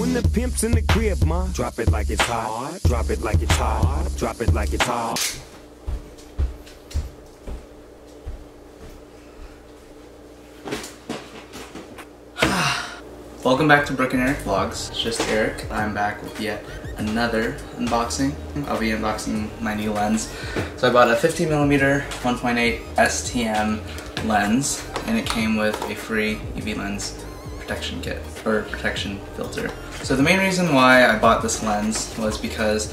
When the pimp's in the crib, ma, drop it like it's hot. Drop it like it's hot. Drop it like it's hot. Welcome back to Brooke and Eric Vlogs. It's just Eric. I'm back with yet another unboxing. I'll be unboxing my new lens. So I bought a 50mm 1.8 STM lens, and it came with a free UV lens protection kit, or protection filter. So the main reason why I bought this lens was because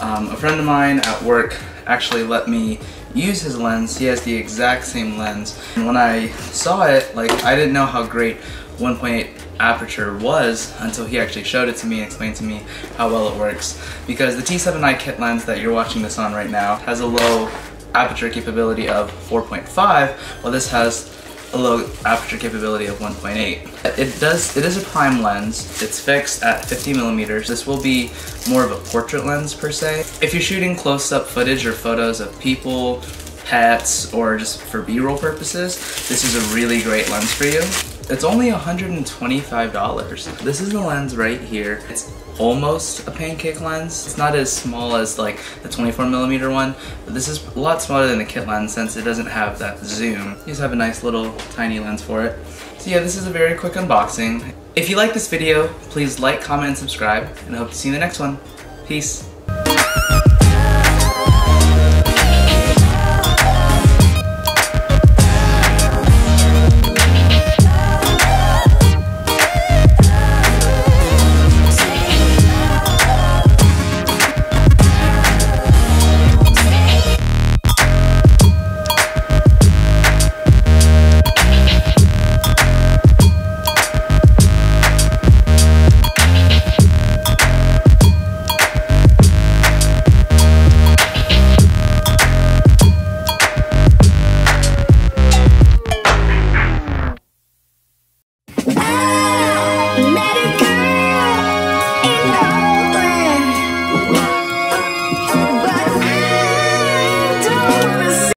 a friend of mine at work actually let me use his lens. He has the exact same lens. And when I saw it, like, I didn't know how great 1.8 aperture was until he actually showed it to me and explained to me how well it works, because the T7i kit lens that you're watching this on right now has a low aperture capability of 4.5, while this has a low aperture capability of 1.8. It is a prime lens. It's fixed at 50mm. This will be more of a portrait lens per se. If you're shooting close-up footage or photos of people, pets, or just for B-roll purposes, this is a really great lens for you. It's only $125. This is the lens right here. It's almost a pancake lens. It's not as small as like the 24mm one, but this is a lot smaller than the kit lens since it doesn't have that zoom. You just have a nice little tiny lens for it. So yeah, this is a very quick unboxing. If you like this video, please like, comment, and subscribe, and I hope to see you in the next one. Peace.